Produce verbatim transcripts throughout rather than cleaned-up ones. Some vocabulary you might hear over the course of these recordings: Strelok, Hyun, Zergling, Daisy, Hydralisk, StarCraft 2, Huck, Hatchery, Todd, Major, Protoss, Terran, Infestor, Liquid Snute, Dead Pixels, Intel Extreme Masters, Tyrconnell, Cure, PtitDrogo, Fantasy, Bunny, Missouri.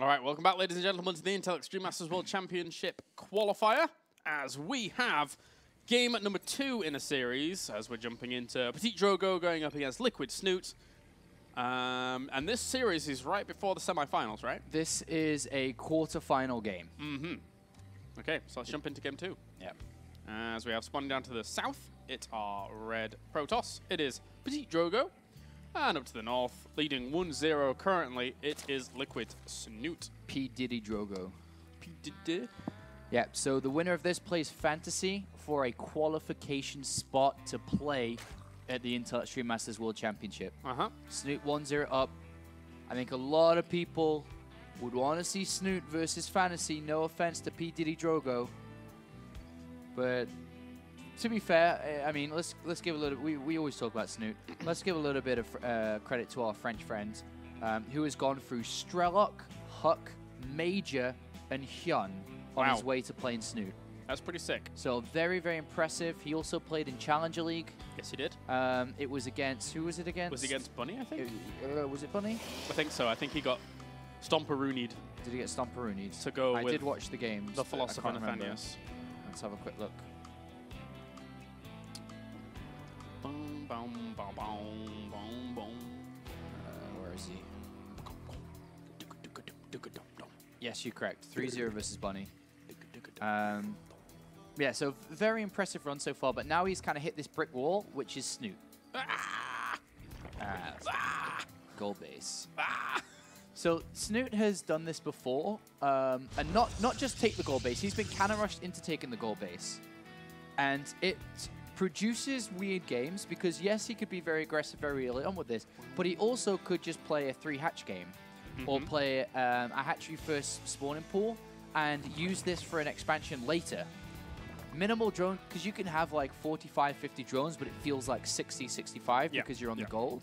All right, welcome back, ladies and gentlemen, to the Intel Extreme Masters World Championship qualifier, as we have game number two in a series, as we're jumping into PtitDrogo going up against Liquid Snute. Um, and this series is right before the semi-finals, right? This is a quarter-final game. Mm-hmm. Okay, so let's jump into game two. Yep. As we have spawning down to the south, it's our red Protoss. It is PtitDrogo. And up to the north, leading one zero currently, it is Liquid Snute. PtitDrogo. PtitDrogo. Yeah, so the winner of this plays Fantasy for a qualification spot to play at the Intel Extreme Masters World Championship. Uh-huh. Snute one zero up. I think a lot of people would want to see Snute versus Fantasy. No offense to PtitDrogo. But to be fair, I mean, let's let's give a little. We we always talk about Snute. Let's give a little bit of uh, credit to our French friend, um, who has gone through Strelok, Huck, Major, and Hyun on wow. his way to playing Snute. That's pretty sick. So very very impressive. He also played in Challenger League. Yes, he did. Um, it was against who was it against? Was it against Bunny? I think. It, uh, was it Bunny? I think so. I think he got stomperoonied. Did he get stomperoonied? To go. I with did watch the games. The philosopher Nathanius. Let's have a quick look. Boom, boom, boom, boom, boom. Uh, where is he? Yes, you're correct. three zero versus Bunny. Um, yeah, so very impressive run so far, but now he's kind of hit this brick wall, which is Snute. Ah! Ah, ah! Goal base. Ah! So Snute has done this before, um, and not, not just take the goal base. He's been cannon rushed into taking the goal base. And it produces weird games because, yes, he could be very aggressive very early on with this, but he also could just play a three-hatch game mm-hmm. or play um, a hatchery first spawning pool and use this for an expansion later. Minimal drone, because you can have like forty-five, fifty drones, but it feels like sixty, sixty-five yeah. because you're on yeah. the gold.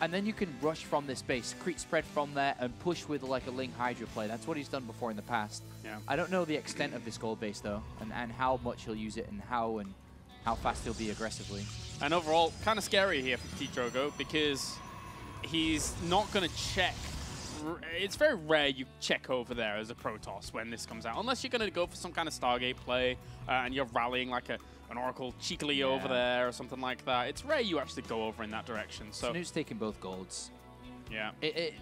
And then you can rush from this base, creep spread from there, and push with like a Ling Hydra play. That's what he's done before in the past. Yeah. I don't know the extent of this gold base, though, and, and how much he'll use it and how and... how fast he'll be aggressively. And overall, kind of scary here for PtitDrogo because he's not going to check. It's very rare you check over there as a Protoss when this comes out, unless you're going to go for some kind of Stargate play uh, and you're rallying like a, an Oracle cheekily yeah. over there or something like that. It's rare you actually go over in that direction. So Snoot's taking both golds. Yeah. It, it,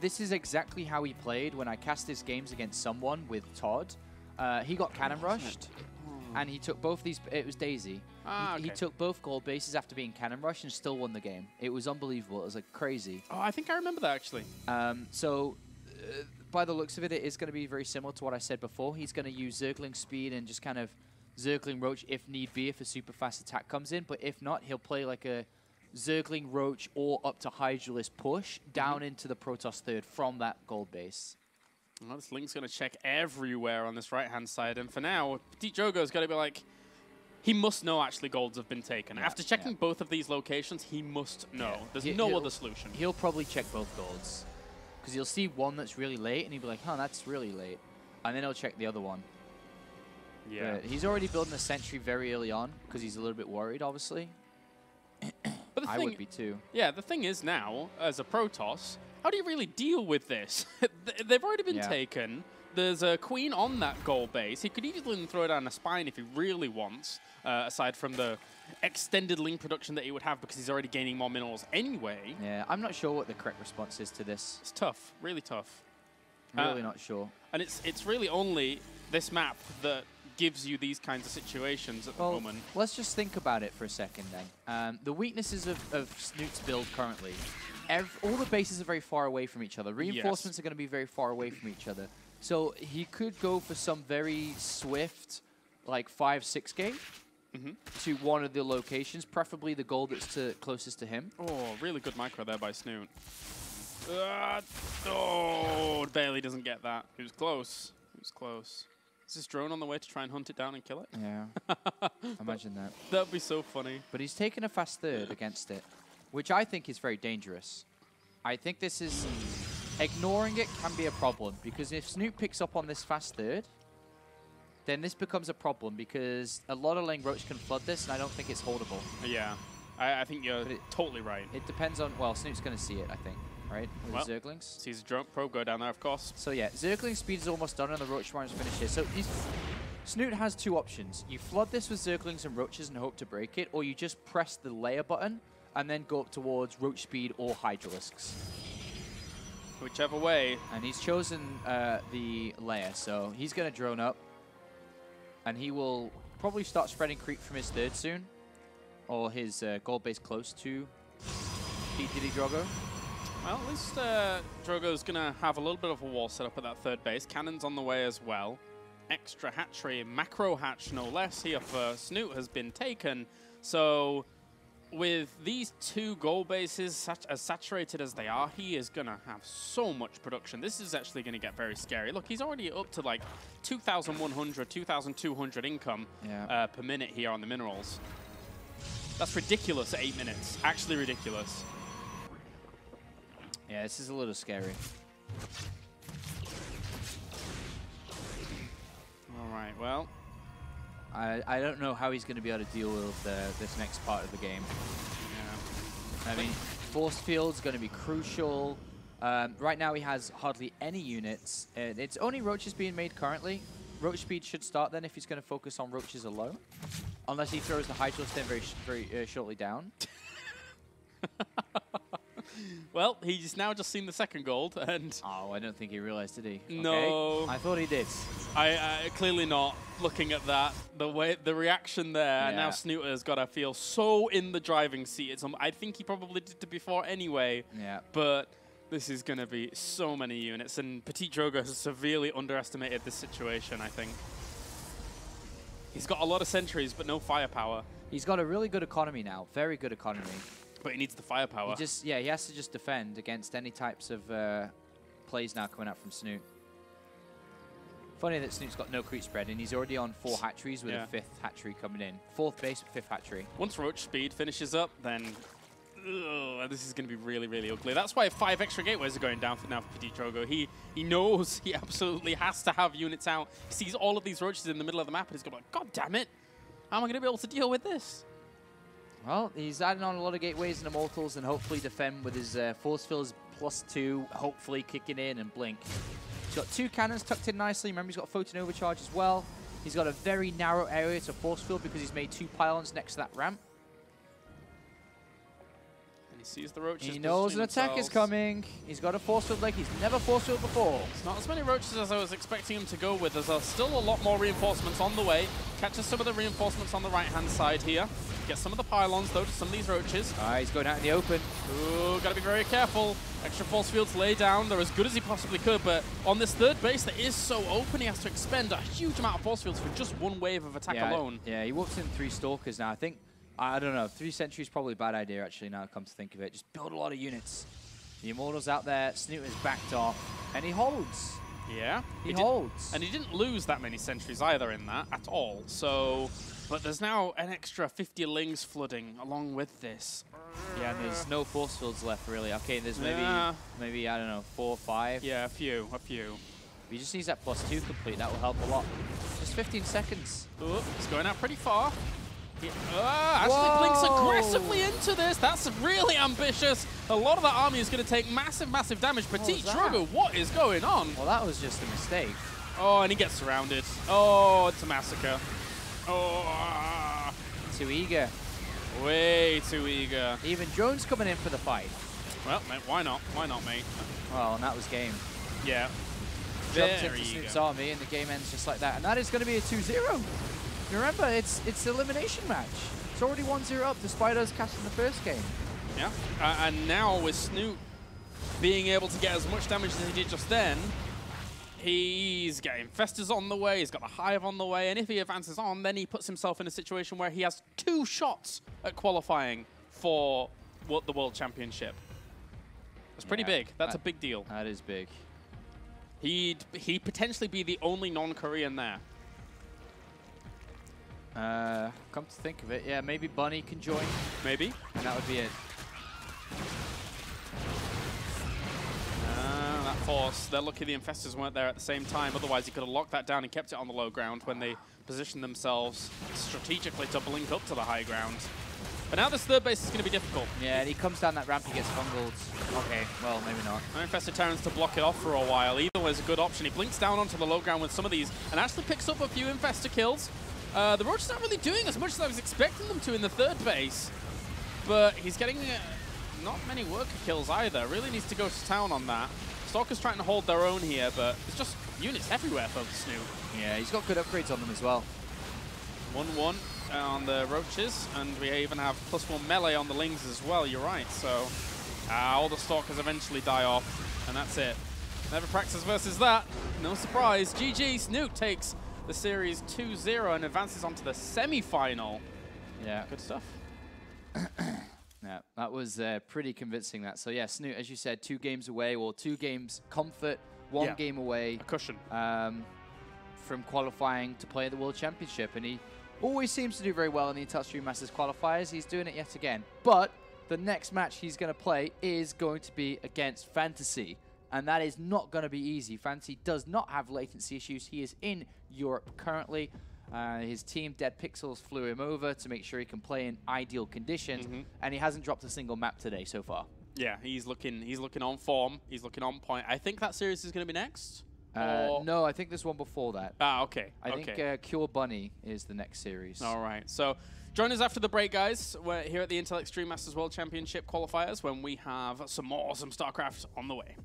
this is exactly how he played when I cast his games against someone with Todd. Uh, he got cannon rushed. And he took both these, it was Daisy. Ah, he, okay. he took both gold bases after being cannon rushed and still won the game. It was unbelievable. It was like crazy. Oh, I think I remember that actually. Um, so uh, by the looks of it, it is going to be very similar to what I said before. He's going to use Zergling Speed and just kind of Zergling Roach if need be, if a super fast attack comes in. But if not, he'll play like a Zergling Roach or up to Hydralisk push down mm-hmm. into the Protoss third from that gold base. Well, this Link's going to check everywhere on this right-hand side. And for now, PtitDrogo's got to be like, he must know actually golds have been taken. Yeah, After checking yeah. both of these locations, he must know. Yeah. There's he, no other solution. He'll probably check both golds. Because he'll see one that's really late, and he'll be like, huh, that's really late. And then he'll check the other one. Yeah. But he's already building a sentry very early on, because he's a little bit worried, obviously. But the I thing, would be too. Yeah, the thing is now, as a Protoss, how do you really deal with this? They've already been yeah. taken. There's a queen on that goal base. He could easily throw down a spine if he really wants, uh, aside from the extended link production that he would have because he's already gaining more minerals anyway. Yeah, I'm not sure what the correct response is to this. It's tough, really tough. Really uh, not sure. And it's it's really only this map that gives you these kinds of situations at well, the moment. Let's just think about it for a second then. Um, the weaknesses of, of Snute's build currently. Every, all the bases are very far away from each other. Reinforcements yes. are going to be very far away from each other. So he could go for some very swift, like five six game mm-hmm. to one of the locations, preferably the gold that's to closest to him. Oh, really good micro there by Snute. Uh, oh, barely doesn't get that. It was close. It was close. Is this drone on the way to try and hunt it down and kill it? Yeah. Imagine that. That would be so funny. But he's taken a fast third against it, which I think is very dangerous. I think this is... ignoring it can be a problem, because if Snute picks up on this fast third, then this becomes a problem, because a lot of Ling Roach can flood this, and I don't think it's holdable. Yeah, I, I think you're it, totally right. It depends on... well, Snoot's going to see it, I think. right? With well, Zerglings. Sees the probe go down there, of course. So yeah, Zergling speed is almost done and the Roach Swarm's finished here. So Snute has two options. You flood this with Zerglings and Roaches and hope to break it, or you just press the layer button and then go up towards Roach Speed or Hydralisks. Whichever way. And he's chosen uh, the layer, so he's going to drone up. And he will probably start spreading creep from his third soon. Or his uh, gold base close to PtitDrogo. Well, at least uh, Drogo's going to have a little bit of a wall set up at that third base. Cannon's on the way as well. Extra hatchery, macro hatch no less here for Snute has been taken. So with these two gold bases sat as saturated as they are, he is going to have so much production. This is actually going to get very scary. Look, he's already up to like two thousand one hundred, two thousand two hundred income yeah. uh, per minute here on the minerals. That's ridiculous at eight minutes. Actually ridiculous. Yeah, this is a little scary. All right, well. I, I don't know how he's going to be able to deal with uh, this next part of the game. Yeah. I mean, force field's going to be crucial. Um, right now he has hardly any units. Uh, it's only Roaches being made currently. Roach speed should start then if he's going to focus on Roaches alone. Unless he throws the Hydralisk then very, sh very uh, shortly down. Well, he's now just seen the second gold, and... Oh, I don't think he realized, did he? No. Okay. I thought he did. I, I clearly not, looking at that. The way, the reaction there, yeah. Now Snute has got to feel so in the driving seat. It's, um, I think he probably did it before anyway, yeah. But this is going to be so many units, and PtitDrogo has severely underestimated this situation, I think. He's got a lot of sentries, but no firepower. He's got a really good economy now, very good economy. But he needs the firepower. He just, yeah, he has to just defend against any types of uh, plays now coming out from Snute. Funny that Snoote's got no creep spread, and he's already on four hatcheries with yeah. a fifth hatchery coming in. Fourth base, fifth hatchery. Once Roach Speed finishes up, then ugh, this is going to be really, really ugly. That's why five extra gateways are going down for now for PtitDrogo. He he knows he absolutely has to have units out. He sees all of these Roaches in the middle of the map, and he's going like, God damn it, how am I going to be able to deal with this? Well, he's adding on a lot of gateways and immortals and hopefully defend with his uh, force fields plus two, hopefully kicking in and blink. He's got two cannons tucked in nicely. Remember, he's got photon overcharge as well. He's got a very narrow area to force field because he's made two pylons next to that ramp. And he sees the roaches. He knows an attack is coming. He's got a force field like he's never force field before. It's not as many roaches as I was expecting him to go with. There's uh, still a lot more reinforcements on the way. Catches some of the reinforcements on the right-hand side here. Get some of the pylons, though, to some of these roaches. Ah, uh, he's going out in the open. Ooh, got to be very careful. Extra force fields lay down. They're as good as he possibly could, but on this third base that is so open, he has to expend a huge amount of force fields for just one wave of attack yeah, alone. Yeah, he walks in three Stalkers now. I think, I don't know, three Sentries probably a bad idea, actually, now I come to think of it. Just build a lot of units. The Immortals out there. Snute is backed off, and he holds. Yeah. He, he holds. And he didn't lose that many Sentries either in that at all, so... But there's now an extra fifty lings flooding along with this. Yeah, and there's no force fields left, really. Okay, there's maybe, yeah. maybe I don't know, four or five? Yeah, a few, a few. If he just needs that plus two complete, that will help a lot. Just fifteen seconds. Ooh, it's going out pretty far. Yeah. Ah, actually Whoa. blinks aggressively into this. That's really ambitious. A lot of that army is going to take massive, massive damage. PtitDrogo, what is going on? Well, that was just a mistake. Oh, and he gets surrounded. Oh, it's a massacre. Oh. Too eager. Way too eager. Even Jones coming in for the fight. Well, mate, why not? Why not, mate? Well, and that was game. Yeah. Jumped into Snoop's army, and the game ends just like that. And that is going to be a two zero. Remember, it's it's elimination match. It's already one zero up, despite us casting the first game. Yeah. Uh, and now with Snoop being able to get as much damage as he did just then, he's getting Festers on the way, he's got the Hive on the way, and if he advances on, then he puts himself in a situation where he has two shots at qualifying for what the World Championship. That's pretty yeah, big. That's that, a big deal. That is big. He'd, he'd potentially be the only non-Korean there. Uh, come to think of it, yeah, maybe Bunny can join. Maybe. And that would be it. That force. They're lucky the Infestors weren't there at the same time. Otherwise, he could have locked that down and kept it on the low ground when they positioned themselves strategically to blink up to the high ground. But now this third base is going to be difficult. Yeah, and he comes down that ramp, he gets bungled. Okay, well, maybe not. I infested Terrans to block it off for a while. Either way is a good option. He blinks down onto the low ground with some of these and actually picks up a few Infestor kills. Uh, the Roach's not really doing as much as I was expecting them to in the third base. But he's getting uh, not many worker kills either. Really needs to go to town on that. Stalker's trying to hold their own here, but it's just units everywhere for the Snute. Yeah, he's got good upgrades on them as well. one one on the Roaches, and we even have plus one melee on the Lings as well, you're right. So uh, all the Stalkers eventually die off, and that's it. Never practice versus that. No surprise. G G, Snute takes the series two zero and advances onto the semi-final. Yeah. Good stuff. Yeah, that was uh, pretty convincing, that. So yeah, Snute, as you said, two games away, or two games comfort, one yeah. game away. A cushion. Um, from qualifying to play the World Championship, and he always seems to do very well in the Intel Extreme Masters qualifiers. He's doing it yet again. But the next match he's going to play is going to be against Fantasy, and that is not going to be easy. Fantasy does not have latency issues. He is in Europe currently. Uh, his team, Dead Pixels, flew him over to make sure he can play in ideal conditions, mm-hmm. and he hasn't dropped a single map today so far. Yeah, he's looking he's looking on form. He's looking on point. I think that series is going to be next. Uh, no, I think this one before that. Ah, okay. I okay. think uh, Cure Bunny is the next series. All right. So join us after the break, guys. We're here at the Intel Extreme Masters World Championship qualifiers when we have some more awesome StarCraft on the way.